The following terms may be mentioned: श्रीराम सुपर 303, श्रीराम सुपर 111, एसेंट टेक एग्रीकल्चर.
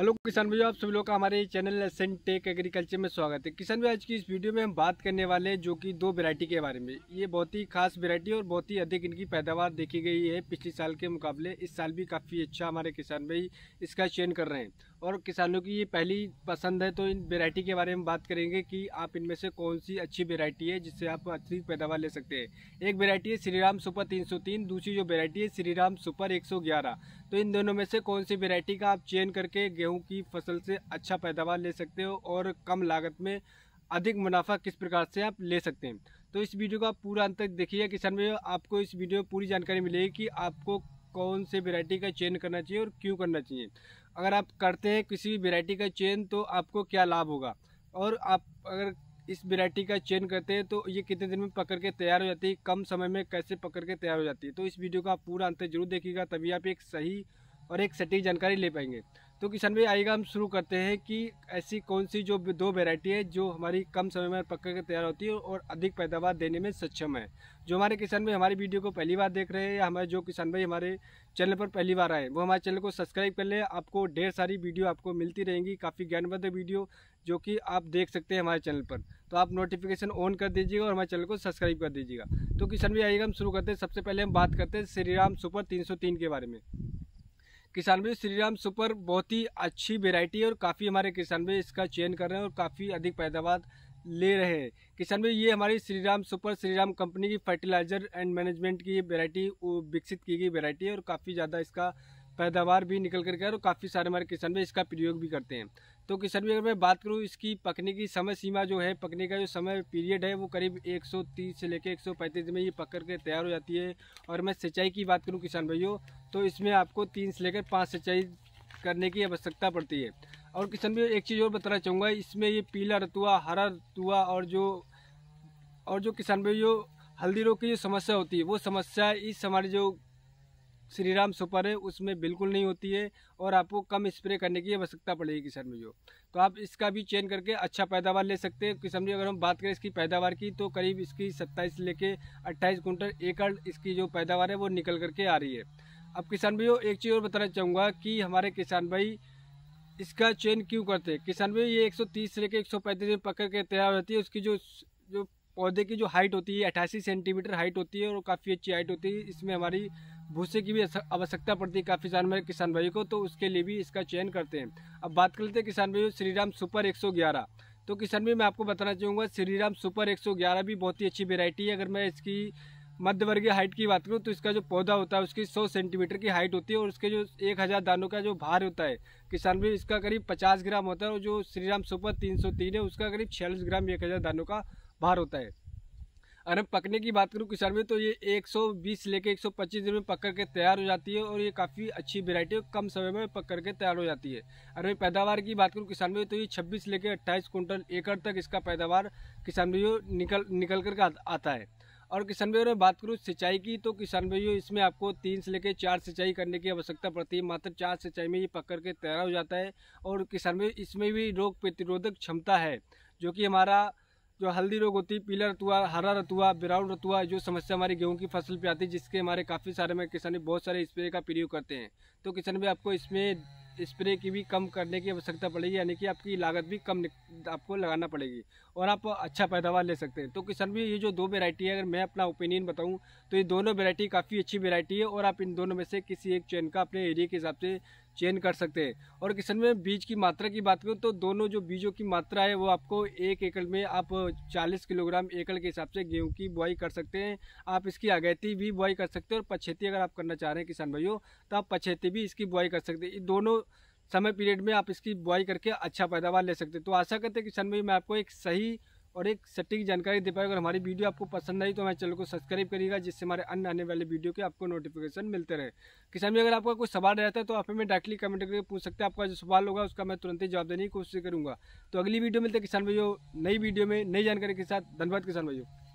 Hello किसान भैया, आप सभी लोग का हमारे चैनल एसेंट टेक एग्रीकल्चर में स्वागत है। किसान भैया, आज की इस वीडियो में हम बात करने वाले हैं जो कि दो वैरायटी के बारे में। ये बहुत ही खास वैरायटी और बहुत ही अधिक इनकी पैदावार देखी गई है पिछले साल के मुकाबले। इस साल भी काफ़ी अच्छा हमारे किसान भाई इसका चयन कर रहे हैं और किसानों की ये पहली पसंद है। तो इन वैरायटी के बारे में बात करेंगे कि आप इनमें से कौन सी अच्छी वैरायटी है जिससे आप अच्छी पैदावार ले सकते हैं। एक वैरायटी है श्रीराम सुपर 303, दूसरी जो वैरायटी है श्रीराम सुपर 111। तो इन दोनों में से कौन सी वैरायटी का आप चयन करके गेहूं की फसल से अच्छा पैदावार ले सकते हो और कम लागत में अधिक मुनाफा किस प्रकार से आप ले सकते हैं। तो इस वीडियो का पूरा अंत तक देखिए किसान भाइयों, आपको इस वीडियो में पूरी जानकारी मिलेगी कि आपको कौन से वैरायटी का चयन करना चाहिए और क्यों करना चाहिए। अगर आप करते हैं किसी भी वैरायटी का चयन तो आपको क्या लाभ होगा, और आप अगर इस वैरायटी का चयन करते हैं तो ये कितने दिन में पकड़ के तैयार हो जाती है, कम समय में कैसे पकड़ के तैयार हो जाती है। तो इस वीडियो का आप पूरा अंत जरूर देखिएगा, तभी आप एक सही और एक सटीक जानकारी ले पाएंगे। तो किसान भाई आइएगा हम शुरू करते हैं कि ऐसी कौन सी जो दो वैरायटी है जो हमारी कम समय में पकड़ के तैयार होती है और अधिक पैदावार देने में सक्षम है। जो हमारे किसान भाई हमारी वीडियो को पहली बार देख रहे हैं या हमारे जो किसान भाई हमारे चैनल पर पहली बार आए, वो हमारे चैनल को सब्सक्राइब कर लें। आपको ढेर सारी वीडियो आपको मिलती रहेंगी, काफ़ी ज्ञानवर्धक वीडियो जो कि आप देख सकते हैं हमारे चैनल पर। तो आप नोटिफिकेशन ऑन कर दीजिएगा और हमारे चैनल को सब्सक्राइब कर दीजिएगा। तो किसान भाई आइएगा हम शुरू करते हैं। सबसे पहले हम बात करते हैं श्रीराम सुपर 303 के बारे में। किसान भाई श्रीराम सुपर बहुत ही अच्छी वैरायटी है और काफ़ी हमारे किसान भाई इसका चयन कर रहे हैं और काफ़ी अधिक पैदावार ले रहे हैं। किसान भाई ये हमारी श्रीराम सुपर श्रीराम कंपनी की फर्टिलाइजर एंड मैनेजमेंट की ये वैरायटी विकसित की गई वैरायटी है और काफ़ी ज़्यादा इसका पैदावार भी निकल कर गया और काफ़ी सारे हमारे किसान भाई इसका प्रयोग भी करते हैं। तो किसान भाई अगर मैं बात करूँ इसकी पकने की समय सीमा जो है, पकने का जो समय पीरियड है वो करीब 130 से लेकर 135 में ये पकड़ के तैयार हो जाती है। और मैं सिंचाई की बात करूँ किसान भाइयों, तो इसमें आपको 3 से लेकर 5 सिंचाई करने की आवश्यकता पड़ती है। और किसान भाई एक चीज़ और बताना चाहूँगा, इसमें ये पीला रतुआ, हरा रतुआ और जो किसान भाइयों हल्दी रोग की जो समस्या होती है, वो समस्या इस हमारे जो श्रीराम सुपर है उसमें बिल्कुल नहीं होती है और आपको कम स्प्रे करने की आवश्यकता पड़ेगी किसान भाइयों। तो आप इसका भी चयन करके अच्छा पैदावार ले सकते हैं। किसान भाई अगर हम बात करें इसकी पैदावार की, तो करीब इसकी 27 से लेके 28 कुंटल एकड़ इसकी जो पैदावार है वो निकल करके आ रही है। अब किसान भाइयों एक चीज़ और बताना चाहूँगा कि हमारे किसान भाई इसका चयन क्यों करते हैं। किसान भाई ये 130 से लेकर 135 में पकड़ के तैयार होती है। उसकी जो पौधे की जो हाइट होती है 88 सेंटीमीटर हाइट होती है और काफ़ी अच्छी हाइट होती है। इसमें हमारी भूसे की भी आवश्यकता पड़ती है काफ़ी सारे मेरे किसान भाई को, तो उसके लिए भी इसका चयन करते हैं। अब बात कर लेते हैं किसान भाई श्रीराम सुपर 111। तो किसान भाई मैं आपको बताना चाहूँगा श्रीराम सुपर 111 भी बहुत ही अच्छी वैरायटी है। अगर मैं इसकी मध्यवर्गीय हाइट की बात करूँ तो इसका जो पौधा होता है उसकी 100 सेंटीमीटर की हाइट होती है और उसके जो 1000 दानों का जो भार होता है किसान भाई इसका करीब 50 ग्राम होता है। और जो श्रीराम सुपर 303 है उसका करीब 46 ग्राम 1000 दानों का भार होता है। अगर हम पकने की बात करूँ किसान भाई, तो ये 120 से लेकर 125 दिन में पकड़ के तैयार हो जाती है और ये काफ़ी अच्छी वैरायटी है, कम समय में पकड़ के तैयार हो जाती है। अगर मैं पैदावार की बात करूँ किसान भाई, तो ये 26 से लेकर 28 कुंटल एकड़ तक इसका पैदावार किसान भाइयों निकल कर आता है। और किसान भाइयों बात करूँ सिंचाई की, तो किसान भाइयों इसमें आपको 3 से लेकर 4 सिंचाई करने की आवश्यकता पड़ती है। मात्र 4 सिंचाई में ये पकड़ के तैयार हो जाता है। और किसान भाई इसमें भी रोग प्रतिरोधक क्षमता है, जो कि हमारा जो हल्दी रोग होती है, पीला रतुआ, हरा रतुआ, ब्राउन रतुआ जो समस्या हमारी गेहूं की फसल पे आती है, जिसके हमारे काफ़ी सारे में किसान बहुत सारे स्प्रे का प्रयोग करते हैं। तो किसान भी आपको इसमें स्प्रे की भी कम करने की आवश्यकता पड़ेगी, यानी कि आपकी लागत भी कम आपको लगाना पड़ेगी और आप अच्छा पैदावार ले सकते हैं। तो किसान भी ये जो दो वैरायटी है, अगर मैं अपना ओपिनियन बताऊं तो ये दोनों वैरायटी काफ़ी अच्छी वैरायटी है और आप इन दोनों में से किसी एक चयन का अपने एरिया के हिसाब से चयन कर सकते हैं। और किसान में बीज की मात्रा की बात करूँ तो दोनों जो बीजों की मात्रा है वो आपको एक एकड़ में आप 40 किलोग्राम एकड़ के हिसाब से गेहूँ की बुआई कर सकते हैं। आप इसकी अगैती भी बुआई कर सकते हैं और पछेती अगर आप करना चाह रहे हैं किसान भाइयों, तो आप पछेती भी इसकी बुआई कर सकते हैं। दोनों समय पीरियड में आप इसकी बुआई करके अच्छा पैदावार ले सकते हैं। तो आशा करते हैं किसान भाई मैं आपको एक सही और एक सटीक जानकारी दे पाए। अगर हमारी वीडियो आपको पसंद आई तो हमारे चैनल को सब्सक्राइब करिएगा, जिससे हमारे अन्य आने वाले वीडियो के आपको नोटिफिकेशन मिलते रहे। किसान भाई अगर आपका कोई सवाल रहता है तो आप हमें डायरेक्टली कमेंट करके पूछ सकते हैं। आपका जो सवाल होगा उसका मैं तुरंत ही जवाब देने की कोशिश करूँगा। तो अगली वीडियो मिलते किसान भाइयों नई वीडियो में नई जानकारी के साथ। धन्यवाद किसान भाइयों।